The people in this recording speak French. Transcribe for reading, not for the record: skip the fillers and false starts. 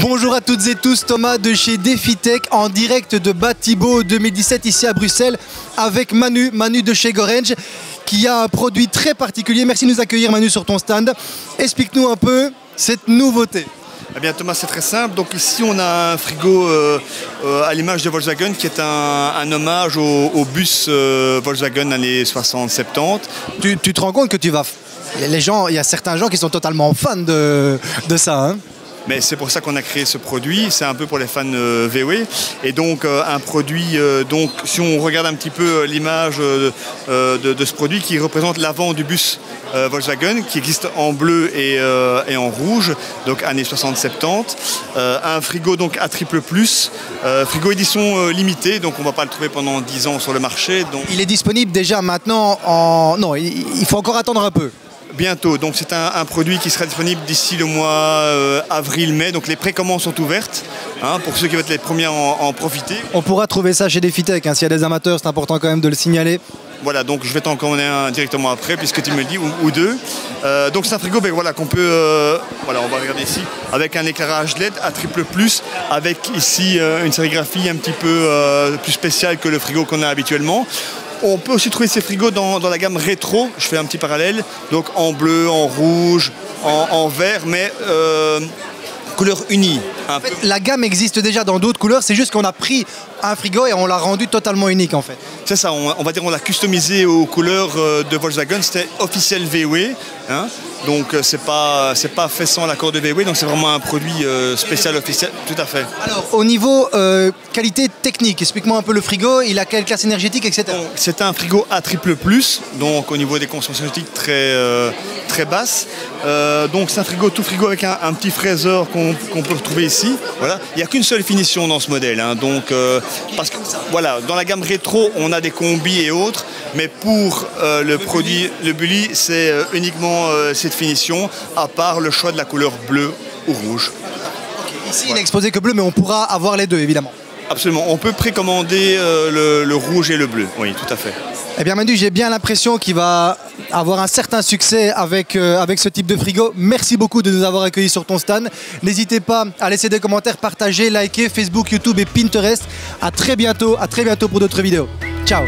Bonjour à toutes et tous, Thomas de chez DEFITEC en direct de Batibouw 2017 ici à Bruxelles avec Manu, Manu de chez Gorenje qui a un produit très particulier. Merci de nous accueillir Manu sur ton stand. Explique-nous un peu cette nouveauté. Eh bien Thomas, c'est très simple. Donc ici on a un frigo à l'image de Volkswagen qui est un hommage au bus Volkswagen années 60-70. Tu te rends compte que tu vas... Il y a certains gens qui sont totalement fans de ça, hein. Mais c'est pour ça qu'on a créé ce produit, c'est un peu pour les fans VW. Et donc un produit, donc, si on regarde un petit peu l'image de ce produit qui représente l'avant du bus Volkswagen, qui existe en bleu et en rouge, donc années 60-70. Un frigo donc à triple plus, frigo édition limitée, donc on ne va pas le trouver pendant 10 ans sur le marché. Donc... Il est disponible déjà maintenant en... Non, il faut encore attendre un peu. Bientôt, donc c'est un produit qui sera disponible d'ici le mois avril-mai, donc les précommandes sont ouvertes, hein, pour ceux qui vont être les premiers à en profiter. On pourra trouver ça chez DEFITEC, hein, s'il y a des amateurs, c'est important quand même de le signaler. Voilà, donc je vais t'en commander un directement après, puisque tu me le dis, ou deux. Donc c'est un frigo ben, voilà, qu'on peut, voilà, on va regarder ici, avec un éclairage LED à triple plus, avec ici une sérigraphie un petit peu plus spéciale que le frigo qu'on a habituellement. On peut aussi trouver ces frigos dans la gamme rétro, je fais un petit parallèle, donc en bleu, en rouge, en vert, mais couleur unie. En fait, la gamme existe déjà dans d'autres couleurs, c'est juste qu'on a pris un frigo et on l'a rendu totalement unique en fait. C'est ça, on va dire on l'a customisé aux couleurs de Volkswagen, c'était officiel VW, hein, donc c'est pas fait sans l'accord de VW, donc c'est vraiment un produit spécial officiel, tout à fait. Alors au niveau qualité technique, explique-moi un peu le frigo, il a quelle classe énergétique, etc. C'est un frigo à triple plus, donc au niveau des consommations énergétiques très basses, donc c'est un frigo tout frigo avec un petit fraiseur qu'on peut retrouver ici, voilà. Il n'y a qu'une seule finition dans ce modèle, hein, donc, parce que voilà, dans la gamme rétro on a des combis et autres, mais pour le produit, le Bully, c'est uniquement cette finition, à part le choix de la couleur bleue ou rouge. Okay. Ici voilà. Il n'est exposé que bleu, mais on pourra avoir les deux évidemment. Absolument, on peut précommander le rouge et le bleu, oui tout à fait. Eh bien Manu, j'ai bien l'impression qu'il va avoir un certain succès avec ce type de frigo. Merci beaucoup de nous avoir accueillis sur ton stand. N'hésitez pas à laisser des commentaires, partager, liker, Facebook, YouTube et Pinterest. À très bientôt pour d'autres vidéos. Ciao.